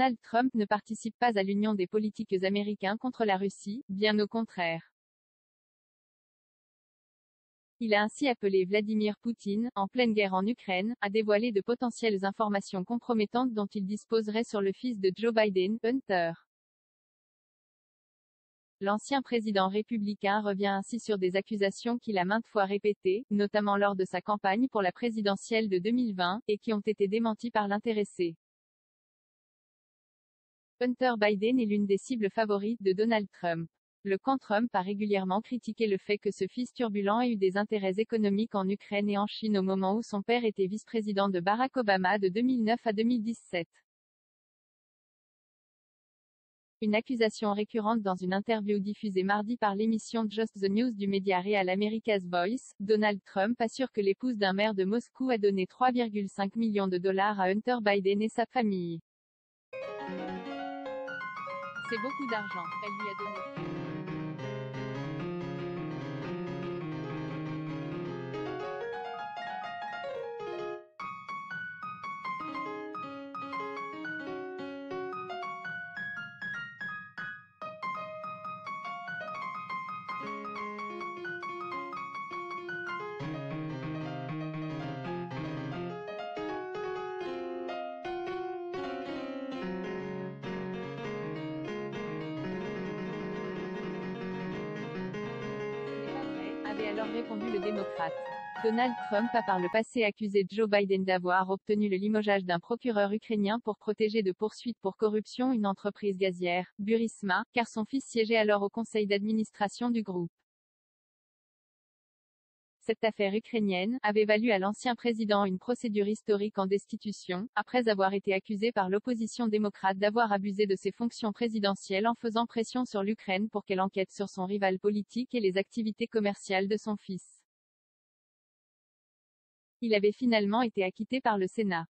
Donald Trump ne participe pas à l'union des politiques américains contre la Russie, bien au contraire. Il a ainsi appelé Vladimir Poutine, en pleine guerre en Ukraine, à dévoiler de potentielles informations compromettantes dont il disposerait sur le fils de Joe Biden, Hunter. L'ancien président républicain revient ainsi sur des accusations qu'il a maintes fois répétées, notamment lors de sa campagne pour la présidentielle de 2020, et qui ont été démenties par l'intéressé. Hunter Biden est l'une des cibles favorites de Donald Trump. Le camp Trump a régulièrement critiqué le fait que ce fils turbulent ait eu des intérêts économiques en Ukraine et en Chine au moment où son père était vice-président de Barack Obama de 2009 à 2017. Une accusation récurrente dans une interview diffusée mardi par l'émission Just the News du média Real America's Voice, Donald Trump assure que l'épouse d'un maire de Moscou a donné $3,5 millions à Hunter Biden et sa famille. C'est beaucoup d'argent, elle lui a donné. Alors répondu le démocrate. Donald Trump a par le passé accusé Joe Biden d'avoir obtenu le limogeage d'un procureur ukrainien pour protéger de poursuites pour corruption une entreprise gazière, Burisma, car son fils siégeait alors au conseil d'administration du groupe. Cette affaire ukrainienne avait valu à l'ancien président une procédure historique en destitution, après avoir été accusé par l'opposition démocrate d'avoir abusé de ses fonctions présidentielles en faisant pression sur l'Ukraine pour qu'elle enquête sur son rival politique et les activités commerciales de son fils. Il avait finalement été acquitté par le Sénat.